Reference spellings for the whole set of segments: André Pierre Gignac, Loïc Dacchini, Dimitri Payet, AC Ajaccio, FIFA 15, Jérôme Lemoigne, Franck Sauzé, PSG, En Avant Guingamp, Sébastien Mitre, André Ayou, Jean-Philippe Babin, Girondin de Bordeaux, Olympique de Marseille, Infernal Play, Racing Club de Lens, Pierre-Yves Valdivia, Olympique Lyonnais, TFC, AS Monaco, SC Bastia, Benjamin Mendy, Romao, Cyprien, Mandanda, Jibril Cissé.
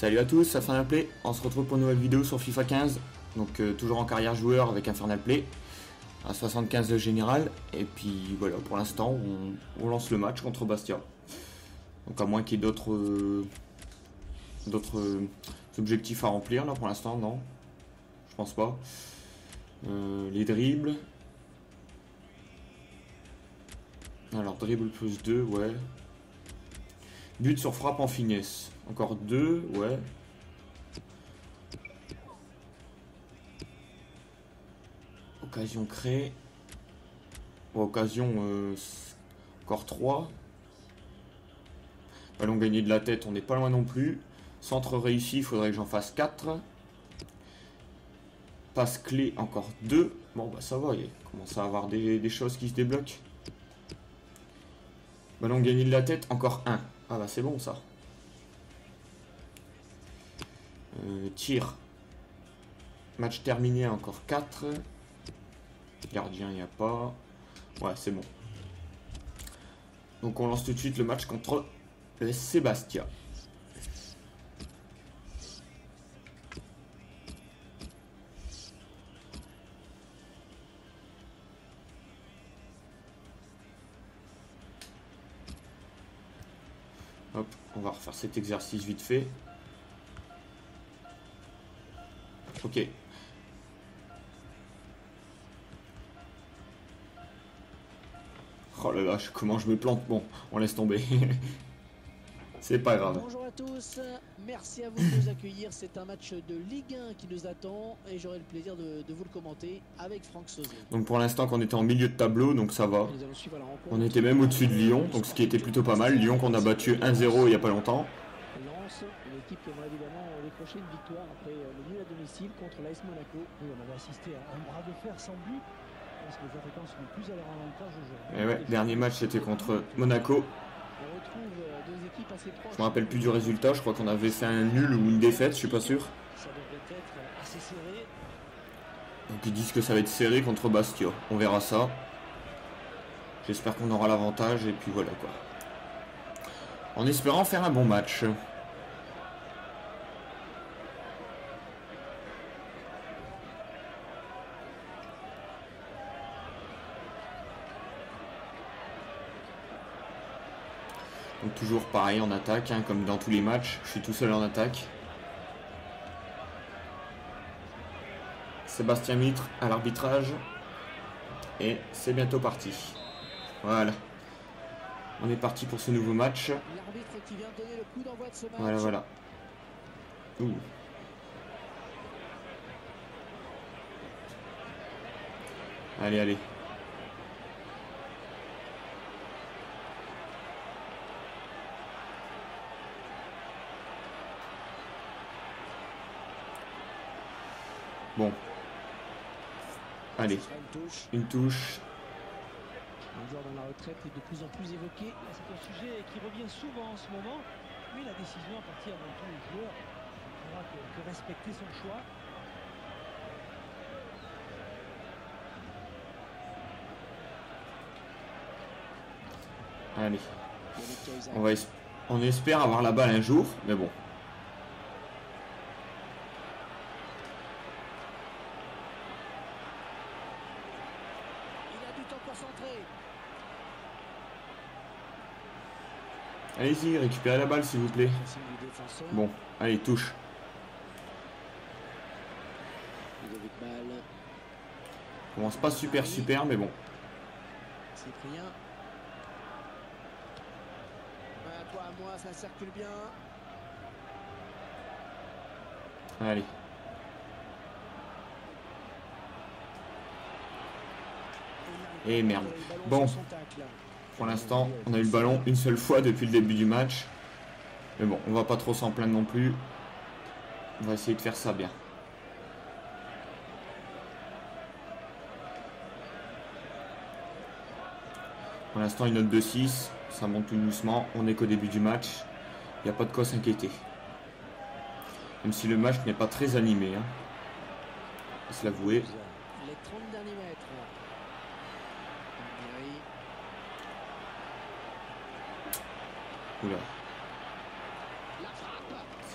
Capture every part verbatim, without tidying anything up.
Salut à tous, Infernal Play, on se retrouve pour une nouvelle vidéo sur FIFA quinze, donc euh, toujours en carrière joueur avec Infernal Play, à soixante-quinze de général, et puis voilà, pour l'instant on, on lance le match contre Bastia. Donc à moins qu'il y ait d'autres euh, d'autres euh, objectifs à remplir, là pour l'instant non, je pense pas. Euh, les dribbles. Alors dribble plus deux, ouais. But sur frappe en finesse. Encore deux, ouais. Occasion créée. Bon, occasion, euh, encore trois. Ballon gagné de la tête, on n'est pas loin non plus. Centre réussi, il faudrait que j'en fasse quatre. Passe clé, encore deux. Bon, bah ça va, il commence à avoir des, des choses qui se débloquent. Ballon gagné de la tête, encore un. Ah bah c'est bon ça. Euh, tir. Match terminé, encore quatre. Gardien, il n'y a pas. Ouais, c'est bon. Donc on lance tout de suite le match contre le S C Bastia. Hop, on va refaire cet exercice vite fait. Ok. Oh la vache, comment je me plante. Bon, on laisse tomber. C'est pas grave. Bonjour à tous, merci à vous de nous accueillir. C'est un match de Ligue un qui nous attend et j'aurai le plaisir de, de vous le commenter avec Franck Sauzé. Donc pour l'instant qu'on était en milieu de tableau, donc ça va. On était même au-dessus de Lyon, donc ce qui était plutôt pas mal. Lyon qu'on a battu un zéro il y a pas longtemps. Lens, une équipe qui a évidemment décroché une victoire après le nul à domicile contre l'A S Monaco. Oui, on avait assisté à un bras de fer sans but. Parce que les attaquants sont plus à leur avantage aujourd'hui. Et ouais, dernier match c'était contre Monaco. Je me rappelle plus du résultat, je crois qu'on avait fait un nul ou une défaite, je suis pas sûr. Donc ils disent que ça va être serré contre Bastia, on verra ça. J'espère qu'on aura l'avantage et puis voilà quoi. En espérant faire un bon match. Donc toujours pareil en attaque, hein, comme dans tous les matchs, je suis tout seul en attaque. Sébastien Mitre à l'arbitrage. Et c'est bientôt parti. Voilà. On est parti pour ce nouveau match. L'arbitre qui vient donner le coup d'envoi de ce match. Voilà, voilà. Ouh. Allez, allez. Bon. Allez. Une touche. Le joueur dans la retraite est de plus en plus évoqué. C'est un sujet qui revient souvent en ce moment. Mais la décision appartient avant tout au joueur. Il faudra que, que respecter son choix. Allez. On, va es on espère avoir la balle un jour, mais bon. Allez-y, récupérez la balle s'il vous plaît. Bon, allez, touche. Commence pas super super, mais bon. Cyprien. À toi, à moi, ça circule bien. Allez. Et merde. Bon. Pour l'instant, on a eu le ballon une seule fois depuis le début du match. Mais bon, on va pas trop s'en plaindre non plus. On va essayer de faire ça bien. Pour l'instant, une note de six. Ça monte tout doucement. On n'est qu'au début du match. Il n'y a pas de quoi s'inquiéter. Même si le match n'est pas très animé. Hein. On va se l'avouer. Les trente derniers mètres.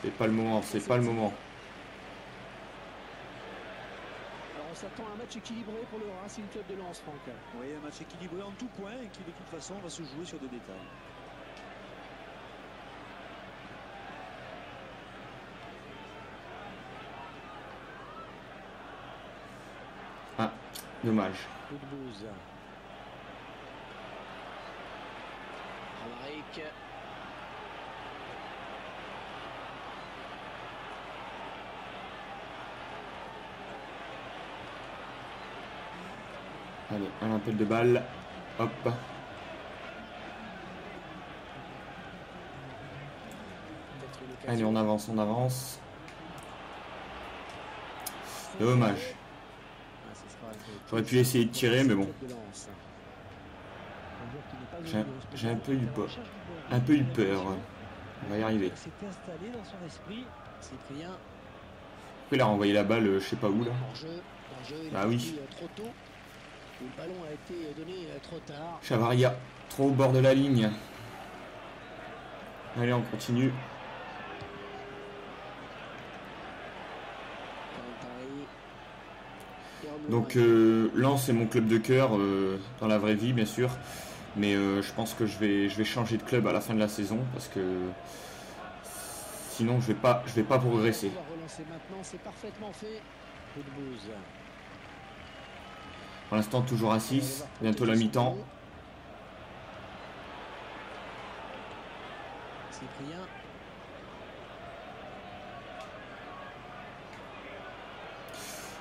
C'est pas le moment, c'est pas le moment. Alors on s'attend à un match équilibré pour le Racing Club de Lens, Franck. Oui, un match équilibré en tout point et qui de toute façon va se jouer sur des détails. Ah, dommage. Coup de bouse. Allez, un appel de balle. Hop. Allez, on avance, on avance. Dommage. J'aurais pu essayer de tirer, mais bon. J'ai un peu eu peur. Un peu eu peur. On va y arriver. Après, là, renvoyer la balle, je sais pas où là. Ah oui. Le ballon a été donné trop tard. Chavaria, trop au bord de la ligne. Allez, on continue. Donc euh, Lens est mon club de cœur euh, dans la vraie vie bien sûr, mais euh, je pense que je vais je vais changer de club à la fin de la saison parce que sinon je vais pas je vais pas progresser. Pour l'instant toujours à six, bientôt la mi-temps. Cyprien.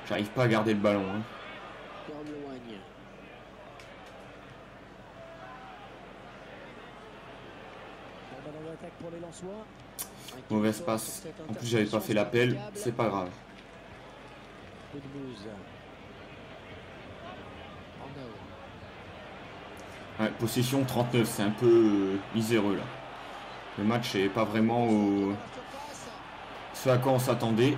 J'arrive pas à garder le ballon. Hein. Mauvaise passe. En plus, j'avais pas fait l'appel. C'est pas grave. Ouais, possession trente-neuf. C'est un peu miséreux là. Le match est pas vraiment au... ce à quoi on s'attendait.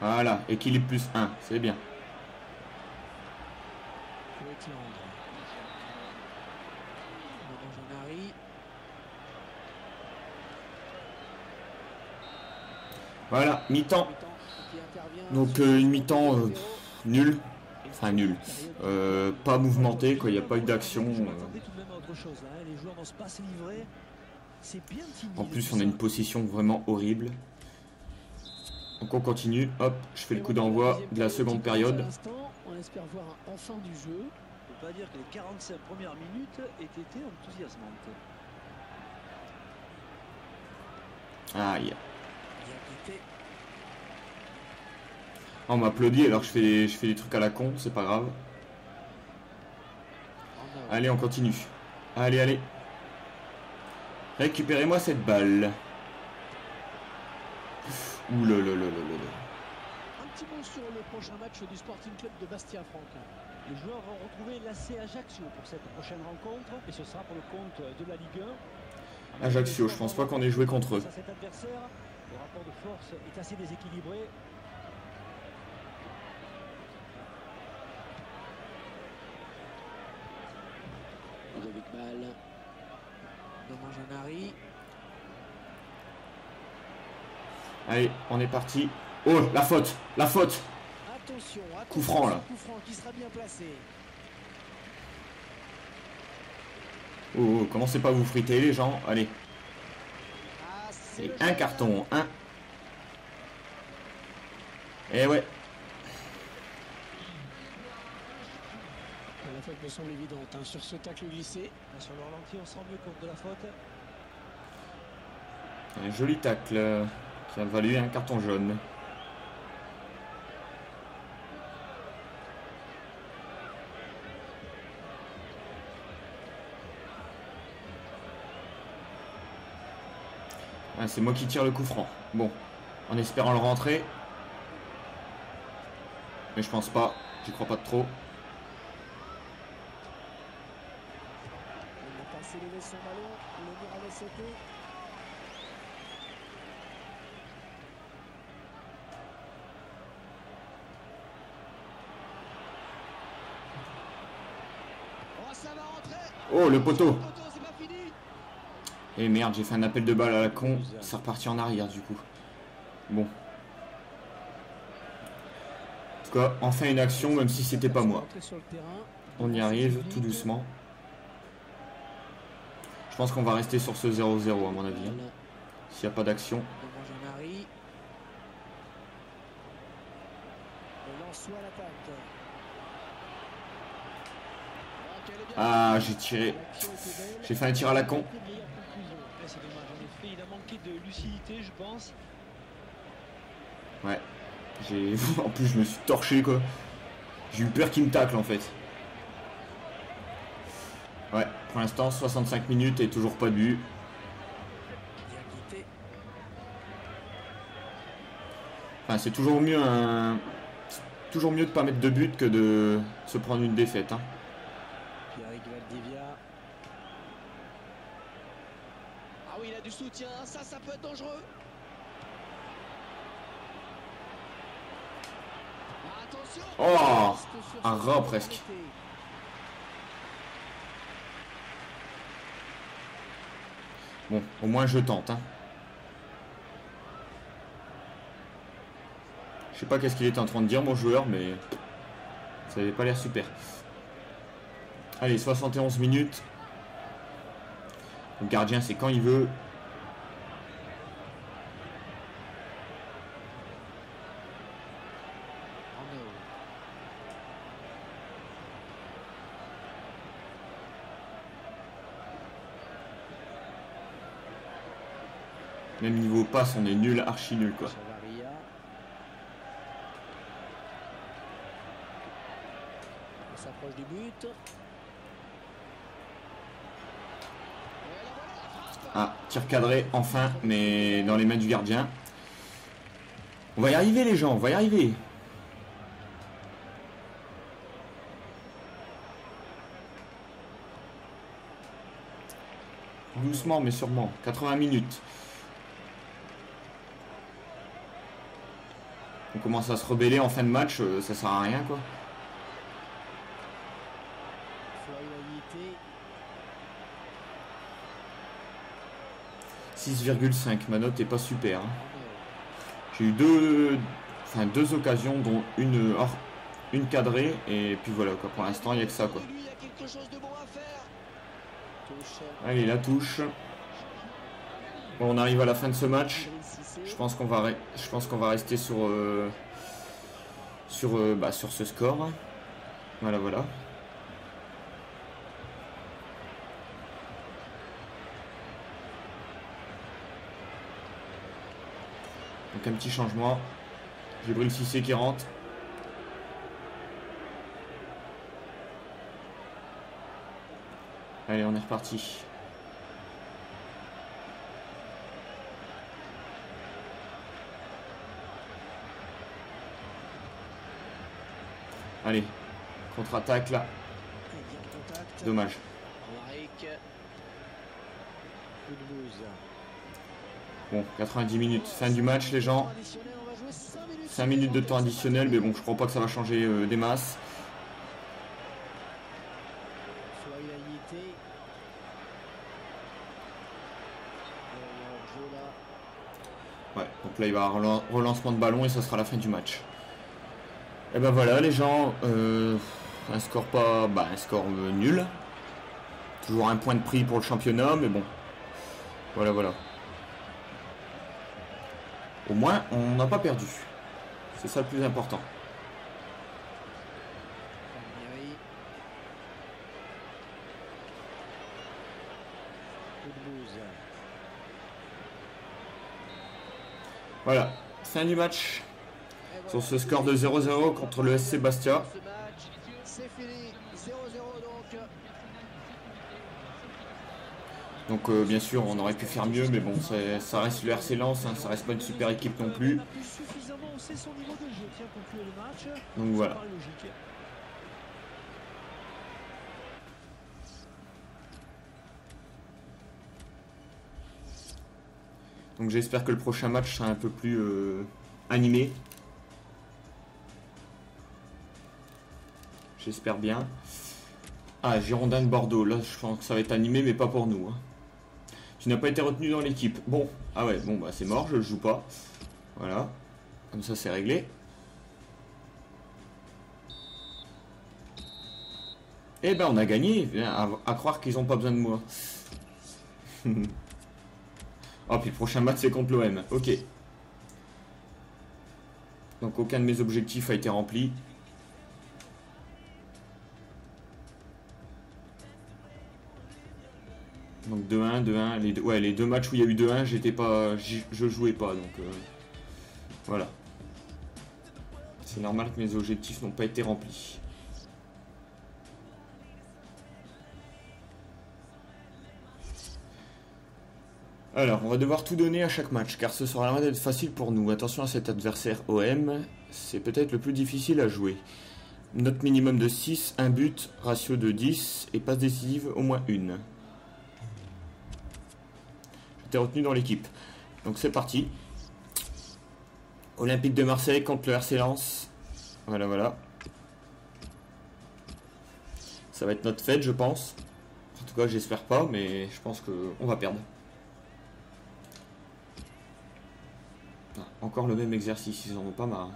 Voilà, équilibre plus un, c'est bien. Voilà, mi-temps. Donc euh, une mi-temps euh, nulle. Enfin nulle. Euh, pas mouvementée, quoi, il n'y a pas eu d'action. Euh... En plus on a une possession vraiment horrible. Donc on continue, hop, je fais le coup d'envoi de la seconde période. On espère voir un fin du jeu. On peut pas dire que les quarante-cinq premières minutes aient été enthousiasmantes. Aïe. On m'applaudit alors que je fais, je fais des trucs à la con, c'est pas grave. Allez, on continue. Allez, allez. Récupérez-moi cette balle. Ouh là là là là là. Un petit mot sur le prochain match du Sporting Club de Bastia, Franck. Les joueurs vont retrouver l'A C Ajaccio pour cette prochaine rencontre et ce sera pour le compte de la Ligue un. Ajaccio, je pense pas qu'on ait joué contre eux. Cet adversaire, le rapport de force est assez déséquilibré. Avec balle. Dommage à Nari. Allez, on est parti. Oh, la faute, la faute. Attention, attention, coup franc là. Coup franc qui sera bien placé. Oh, oh, commencez pas à vous friter les gens. Allez. Ah, c'est un jeu. Carton, un. Et ouais. La faute me semble évidente. Hein. Sur ce tacle glissé, sur le ralenti, on sent mieux compte de la faute. Un joli tacle. Ça a valu un carton jaune. Ah, c'est moi qui tire le coup franc. Bon, en espérant le rentrer. Mais je pense pas, j'y crois pas trop. On a passé lever son ballon, le mur avait sauté. Oh, le poteau. Et merde, j'ai fait un appel de balle à la con. C'est reparti en arrière du coup. Bon. En tout cas, enfin une action, même si c'était pas moi. On y arrive tout doucement. Je pense qu'on va rester sur ce zéro zéro à mon avis. S'il n'y a pas d'action. Ah, j'ai tiré. J'ai fait un tir à la con. C'est dommage, en effet, il a manqué de lucidité, je pense. Ouais. J'ai... En plus, je me suis torché, quoi. J'ai eu peur qu'il me tacle, en fait. Ouais, pour l'instant, soixante-cinq minutes et toujours pas de but. Enfin, c'est toujours mieux un... toujours mieux de pas mettre de but que de se prendre une défaite, hein. Ah oui, il a du soutien, ça, ça peut être dangereux. Oh, un rat presque. Bon, au moins je tente, hein. Je sais pas qu'est-ce qu'il était en train de dire mon joueur, mais ça avait pas l'air super. Allez, soixante et onze minutes. Le gardien c'est quand il veut. Même niveau passe, on est nul, archi nul quoi. On s'approche du but. Ah, tir cadré enfin, mais dans les mains du gardien. On va y arriver les gens, on va y arriver. Doucement mais sûrement, quatre-vingts minutes. On commence à se rebeller en fin de match, euh, ça sert à rien quoi. six virgule cinq, ma note est pas super. Hein. J'ai eu deux, enfin deux occasions, dont une hors, une cadrée et puis voilà quoi. Pour l'instant, il n'y a que ça quoi. Allez la touche. Bon, on arrive à la fin de ce match. Je pense qu'on va, je pense qu'on va rester sur, euh, sur, euh, bah, sur ce score. Voilà, voilà. Donc un petit changement. Jibril Cissé qui rentre. Allez, on est reparti. Allez, contre-attaque là. Dommage. Bon, quatre-vingt-dix minutes, fin du match les gens. cinq minutes de temps additionnel, mais bon, je crois pas que ça va changer euh, des masses. Ouais, donc là il va y avoir relancement de ballon et ça sera la fin du match. Et ben voilà les gens, euh, un score pas, bah un score euh, nul, toujours un point de prix pour le championnat, mais bon, voilà voilà. Au moins on n'a pas perdu, c'est ça le plus important. Voilà, fin du match. Sur ce score de zéro zéro contre le S C Bastia. Donc euh, bien sûr on aurait pu faire mieux, mais bon ça reste le R C Lens, hein, ça reste pas une super équipe non plus. Donc voilà. Donc j'espère que le prochain match sera un peu plus euh, animé. J'espère bien. Ah, Girondin de Bordeaux. Là, je pense que ça va être animé, mais pas pour nous. Hein. Tu n'as pas été retenu dans l'équipe. Bon, ah ouais, bon, bah c'est mort, je le joue pas. Voilà, comme ça c'est réglé. Eh ben on a gagné, à, à croire qu'ils n'ont pas besoin de moi. Oh, puis le prochain match c'est contre l'O M, ok. Donc aucun de mes objectifs a été rempli. Donc deux un, deux un, les deux, ouais, les deux matchs où il y a eu deux un, j'étais pas, je jouais pas, donc euh, voilà. C'est normal que mes objectifs n'ont pas été remplis. Alors, on va devoir tout donner à chaque match, car ce sera loin d'être facile pour nous. Attention à cet adversaire O M, c'est peut-être le plus difficile à jouer. Note minimum de six, un but, ratio de dix, et passe décisive au moins une. J'étais retenu dans l'équipe. Donc c'est parti. Olympique de Marseille contre le R C Lens. Voilà, voilà. Ça va être notre fête, je pense. En tout cas, j'espère pas, mais je pense qu'on va perdre. Encore le même exercice, ils en ont pas marre.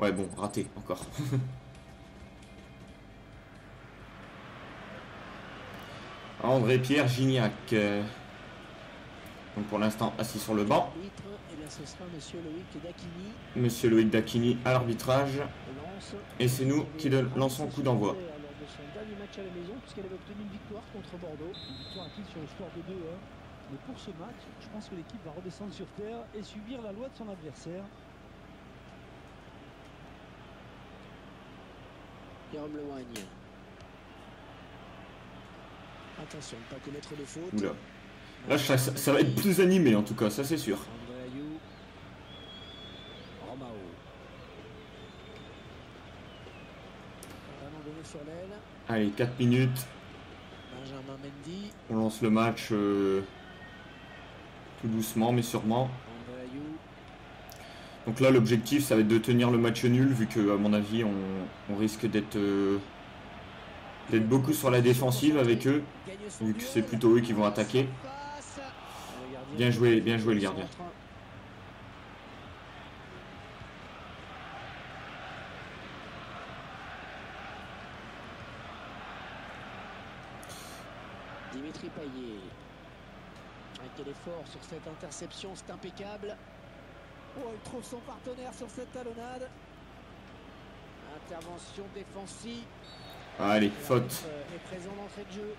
Ouais bon, raté, encore. André Pierre Gignac. Donc pour l'instant assis sur le banc. Monsieur Loïc Dacchini à l'arbitrage. Et c'est nous qui lançons coup d'envoi. Son dernier match à la maison, puisqu'elle avait obtenu une victoire contre Bordeaux, une victoire acquise sur le score de deux un. Mais pour ce match, je pense que l'équipe va redescendre sur terre et subir la loi de son adversaire. Jérôme Lemoigne. Attention, ne pas commettre de faute. Oula. Là, ça, ça va être plus animé en tout cas, ça c'est sûr. André Ayou. Romao. Allez, quatre minutes. Benjamin Mendy. On lance le match euh, tout doucement mais sûrement. Donc là l'objectif ça va être de tenir le match nul vu que à mon avis on, on risque d'être euh, d'être beaucoup sur la défensive avec eux. Vu que c'est plutôt eux qui vont attaquer. Bien joué, bien joué le gardien. Dimitri Payet. Quel effort sur cette interception, c'est impeccable. Oh, il trouve son partenaire sur cette talonnade. Intervention défensive. Allez, faute. Est présent d'entrée de jeu.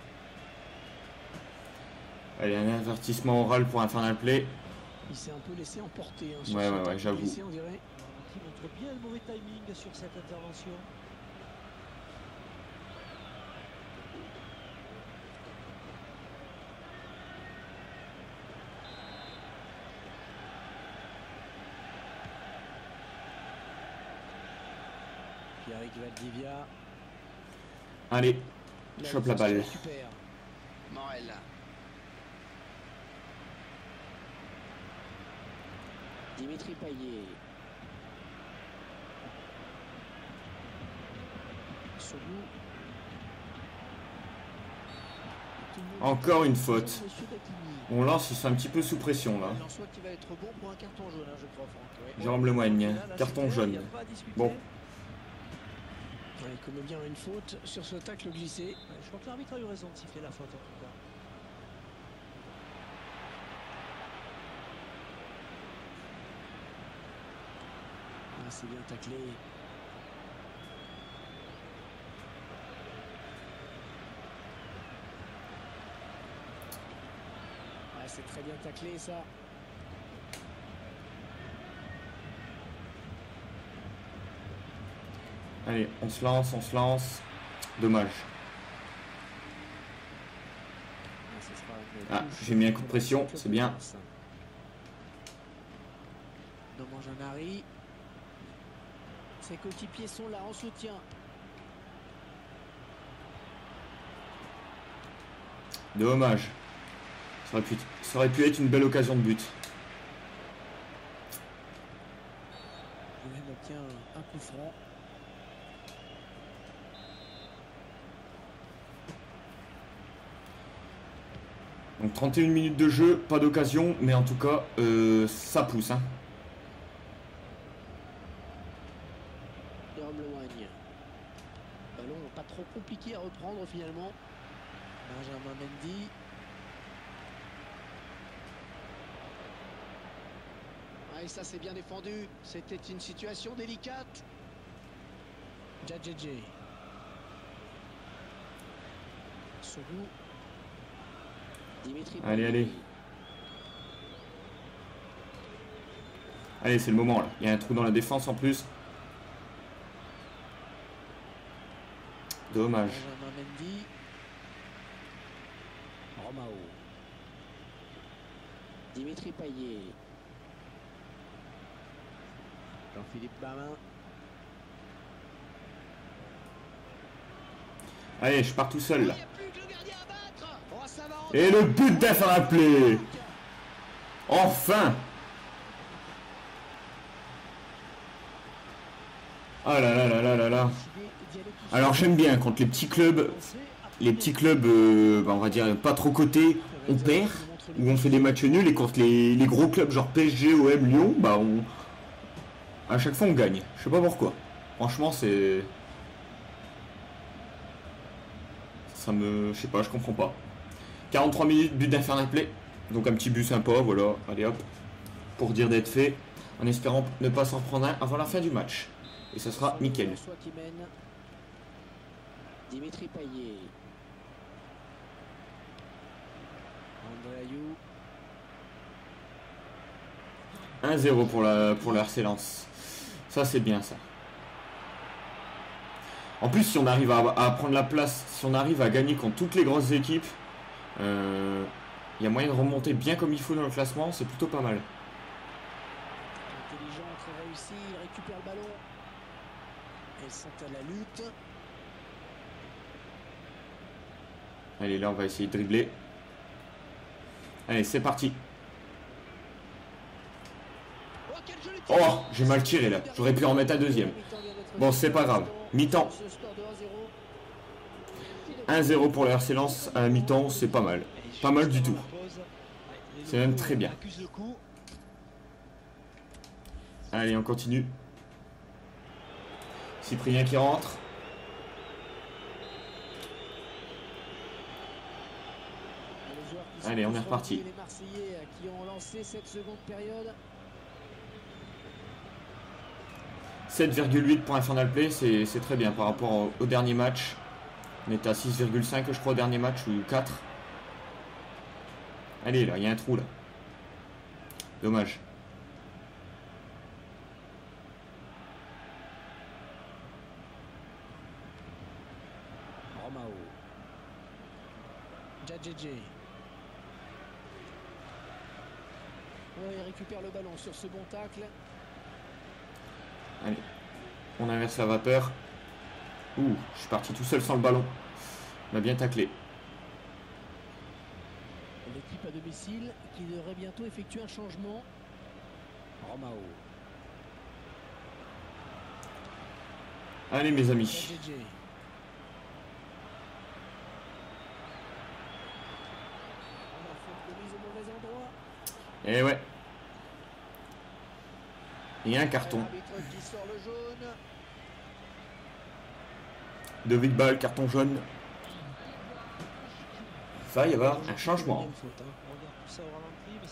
Allez, un avertissement oral pour Infernal Play. Il s'est un peu laissé emporter. Hein, ouais, ouais, ouais, j'avoue. Il montre bien le mauvais timing sur cette intervention. Pierre-Yves Valdivia. Allez, chope la balle. Super. Morel. Dimitri Payet. Encore une faute. On lance, c'est un petit peu sous pression là. Jérôme Lemoigne, carton jaune. Bon. Il commet bien une faute sur ce tacle glissé. Je crois que l'arbitre a eu raison de siffler la faute en tout cas. Ah, c'est bien taclé. Ah, c'est très bien taclé ça. Allez, on se lance, on se lance. Dommage. Ah, j'ai mis un coup de pression, c'est bien. Dommage un arrêt. Ses coéquipiers sont là en soutien. Dommage. Ça aurait pu, ça aurait pu être une belle occasion de but. Il même obtient un coup franc. Donc trente et une minutes de jeu, pas d'occasion, mais en tout cas, euh, ça pousse. Hein. Jérôme Lemoigne. Ballon pas trop compliqué à reprendre finalement. Benjamin Mendy. Ah, et ça c'est bien défendu. C'était une situation délicate. J J J. Sougou. Dimitri Payet. Allez, allez. Allez, c'est le moment là. Il y a un trou dans la défense en plus. Dommage. Mendy. Romao. Dimitri Payet. Jean-Philippe Babin. Allez, je pars tout seul là. Et le but d'Infernal Play. Enfin. Ah là là là là là là. Alors j'aime bien contre les petits clubs. Les petits clubs, euh, bah, on va dire pas trop cotés, on perd. Ou on fait des matchs nuls. Et contre les, les gros clubs genre P S G, O M, Lyon, bah on... à chaque fois on gagne. Je sais pas pourquoi. Franchement c'est... Ça me... Je sais pas, je comprends pas. quarante-trois minutes, but d'Infernal Play. Donc un petit but sympa, voilà. Allez hop. Pour dire d'être fait. En espérant ne pas s'en prendre un avant la fin du match. Et ce sera nickel. Dimitri Payet. André Ayou. un zéro pour la pour leur séance. Ça c'est bien ça. En plus si on arrive à, à prendre la place, si on arrive à gagner contre toutes les grosses équipes, il euh, y a moyen de remonter bien comme il faut dans le classement, c'est plutôt pas mal. Intelligent, très réussi, il récupère le ballon. Elles sont à la lutte. Allez, là on va essayer de dribbler. Allez, c'est parti. Oh, j'ai mal tiré là. J'aurais pu en mettre un deuxième. Bon, c'est pas grave. Mi-temps. un zéro pour le R C Lens à mi-temps, c'est pas mal. Pas mal du tout. C'est même très bien. Allez, on continue. Cyprien qui rentre. Allez, on est reparti. Les Marseillais qui ont lancé cette seconde période. sept virgule huit pour Infernal Play, c'est très bien par rapport au, au dernier match. On était à six virgule cinq je crois au dernier match ou quatre. Allez là, il y a un trou là. Dommage. Romao. J J J. Ouais, il récupère le ballon sur ce bon tacle. Allez, on inverse la vapeur. Ouh, je suis parti tout seul sans le ballon. On a bien taclé. L'équipe à domicile qui devrait bientôt effectuer un changement. Romao. Allez mes amis. Et ouais. Et un carton. De huit balles, carton jaune. Ça, il va y avoir un changement.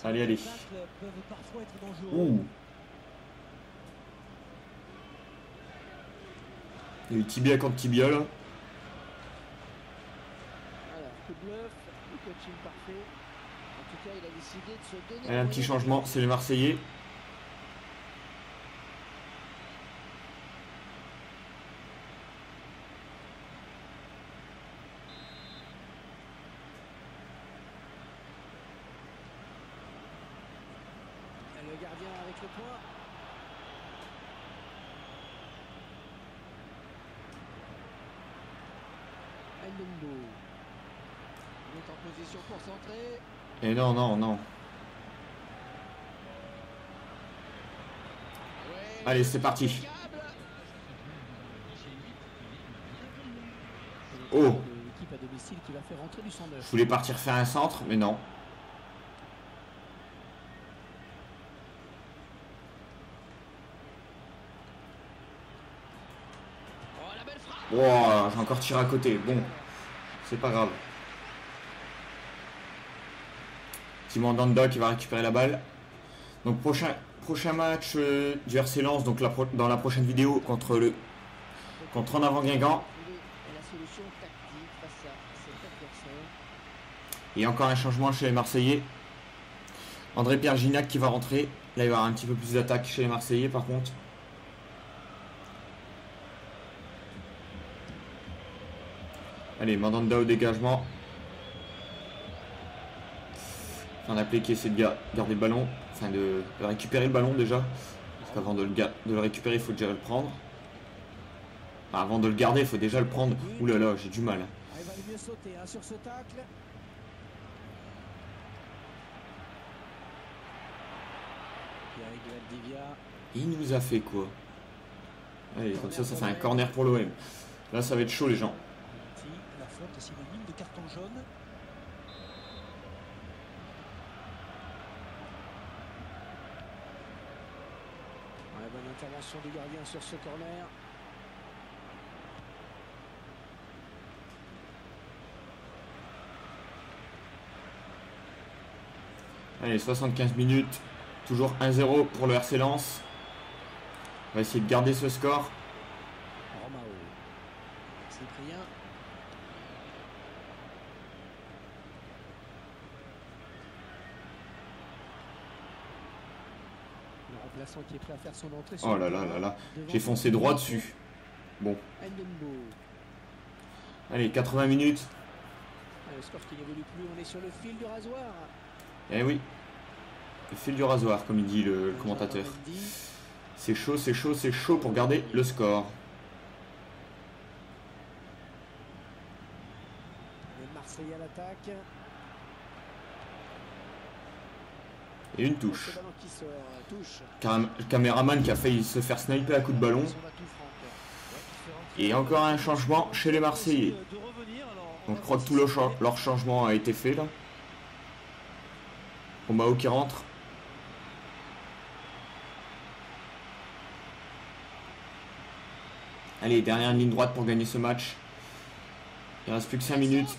Allez, allez. Ouh. Il y a eu tibia contre tibia là. Alors, coup de bluff, le coaching parfait. En tout cas, il a décidé de se donner. Allez, un petit changement, c'est les Marseillais. Et non, non, non. Allez, c'est parti. Oh. Je voulais partir faire un centre, mais non. Wow, j'ai encore tiré à côté. Bon, c'est pas grave. Petit Mandanda qui va récupérer la balle. Donc prochain, prochain match euh, du R C Lens, donc la pro, dans la prochaine vidéo contre le contre En Avant Guingamp. Et encore un changement chez les Marseillais. André Pierre Gignac qui va rentrer. Là il va y avoir un petit peu plus d'attaque chez les Marseillais par contre. Allez, Mandanda au dégagement. Enfin d'appliquer, c'est de garder le ballon. Enfin de, de récupérer le ballon déjà. Parce qu'avant de, de le récupérer, il faut déjà le prendre. Enfin, avant de le garder, il faut déjà le prendre. Ouh là là, j'ai du mal. Il nous a fait quoi? Allez, comme ça, ça fait un corner pour l'O M. Là, ça va être chaud, les gens. La faute est synonyme de carton jaune. Ouais, bonne intervention du gardien sur ce corner. Allez, soixante-quinze minutes. Toujours un zéro pour le R C Lens. On va essayer de garder ce score. Romao. Cyprien. Qui est prêt à faire son entrée. Oh là là là là, j'ai foncé droit dessus. Bon. Allez, quatre-vingts minutes. Le score qui n'évolue plus, on est sur le fil du rasoir. Eh oui, le fil du rasoir, comme il dit le commentateur. C'est chaud, c'est chaud, c'est chaud pour garder le score. Les Marseillais à l'attaque. Et une touche. Cam caméraman qui a failli se faire sniper à coup de ballon. Et encore un changement chez les Marseillais. Donc je crois que tout le cha leur changement a été fait là. Romao qui rentre. Allez, dernière ligne droite pour gagner ce match. Il reste plus que cinq minutes.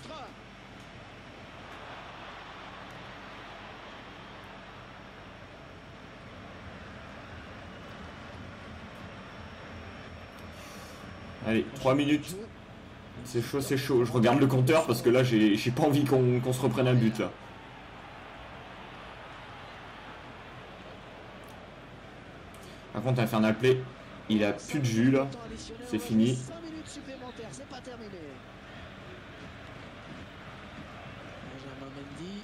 Allez, trois minutes. C'est chaud, c'est chaud. Je regarde le compteur parce que là, j'ai pas envie qu'on qu'on se reprenne un but là. Par contre, Infernal Play, il a plus de jus là. C'est fini. Benjamin Mendy.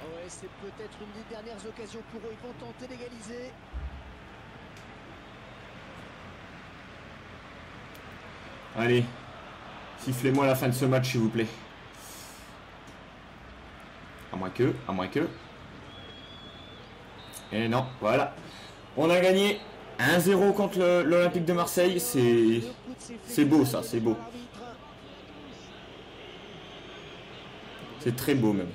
Ouais, c'est peut-être une des dernières occasions pour eux. Ils vont tenter d'égaliser. Allez, sifflez-moi la fin de ce match, s'il vous plaît. À moins que, à moins que. Et non, voilà. On a gagné un zéro contre l'Olympique de Marseille. C'est c'est beau, ça, c'est beau. C'est très beau, même.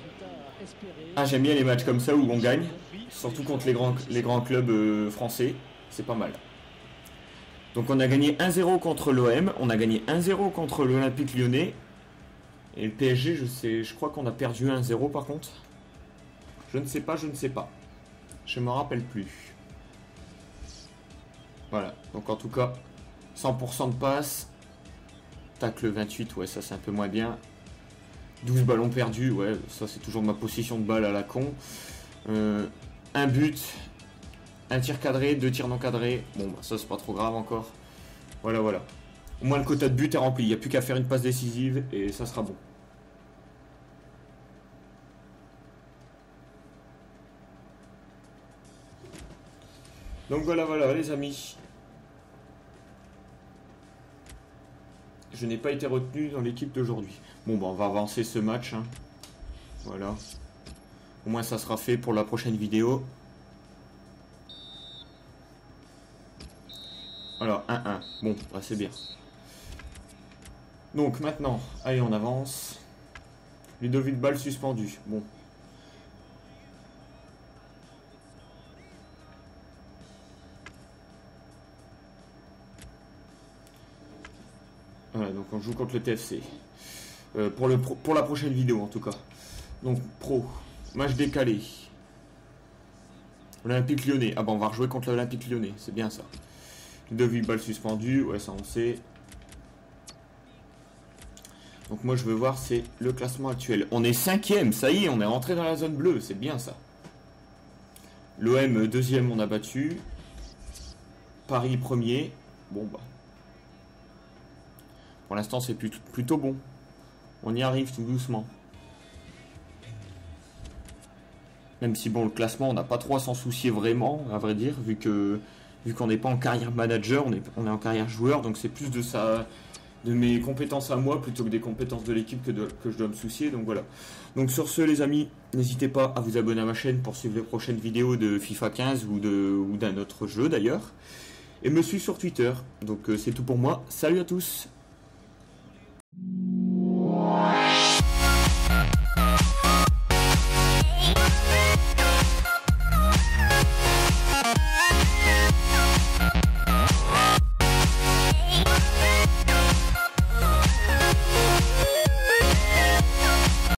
Ah, j'aime bien les matchs comme ça où on gagne. Surtout contre les grands, les grands clubs euh, français. C'est pas mal. Donc on a gagné un zéro contre l'O M, on a gagné un zéro contre l'Olympique Lyonnais. Et le P S G, je sais, je crois qu'on a perdu un zéro par contre. Je ne sais pas, je ne sais pas. Je ne me rappelle plus. Voilà, donc en tout cas, cent pour cent de passes. Tacle vingt-huit, ouais, ça c'est un peu moins bien. douze ballons perdus, ouais, ça c'est toujours ma position de balle à la con. Euh, un but... Un tir cadré, deux tirs non cadrés. Bon, bah, ça, c'est pas trop grave encore. Voilà, voilà. Au moins, le quota de but est rempli. Il n'y a plus qu'à faire une passe décisive et ça sera bon. Donc, voilà, voilà, les amis. Je n'ai pas été retenu dans l'équipe d'aujourd'hui. Bon, bah, on va avancer ce match. Hein. Voilà. Au moins, ça sera fait pour la prochaine vidéo. Alors, un un. Bon, bah, c'est bien. Donc, maintenant, allez, on avance. Ludovic Ball suspendu. Bon. ouais, donc on joue contre le T F C. Euh, pour, le pro, pour la prochaine vidéo en tout cas. Donc pro, match décalé. Olympique Lyonnais. Ah bah on va rejouer contre l'Olympique Lyonnais, c'est bien ça. Deux balles suspendues, ouais ça on sait. Donc moi je veux voir c'est le classement actuel. On est cinquième, ça y est, on est rentré dans la zone bleue, c'est bien ça. L'O M deuxième on a battu. Paris premier. Bon bah. Pour l'instant c'est plutôt bon. On y arrive tout doucement. Même si bon le classement on n'a pas trop à s'en soucier vraiment, à vrai dire, vu que vu qu'on n'est pas en carrière manager, on est, on est en carrière joueur, donc c'est plus de ça de mes compétences à moi plutôt que des compétences de l'équipe que, que je dois me soucier, donc voilà. Donc sur ce les amis, n'hésitez pas à vous abonner à ma chaîne pour suivre les prochaines vidéos de FIFA quinze ou de ou d'un autre jeu d'ailleurs. Et me suivre sur Twitter. Donc euh, c'est tout pour moi. Salut à tous.